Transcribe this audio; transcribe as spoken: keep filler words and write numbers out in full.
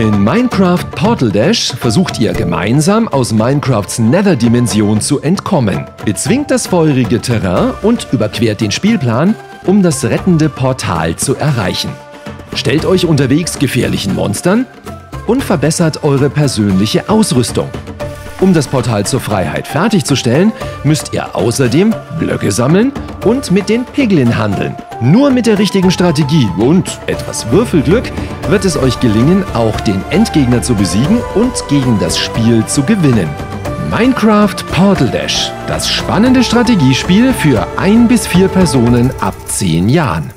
In Minecraft Portal Dash versucht ihr gemeinsam, aus Minecrafts Nether-Dimension zu entkommen. Bezwingt das feurige Terrain und überquert den Spielplan, um das rettende Portal zu erreichen. Stellt euch unterwegs gefährlichen Monstern und verbessert eure persönliche Ausrüstung. Um das Portal zur Freiheit fertigzustellen, müsst ihr außerdem Blöcke sammeln und mit den Piglin handeln. Nur mit der richtigen Strategie und etwas Würfelglück wird es euch gelingen, auch den Endgegner zu besiegen und gegen das Spiel zu gewinnen. Minecraft Portal Dash, das spannende Strategiespiel für ein bis vier Personen ab zehn Jahren.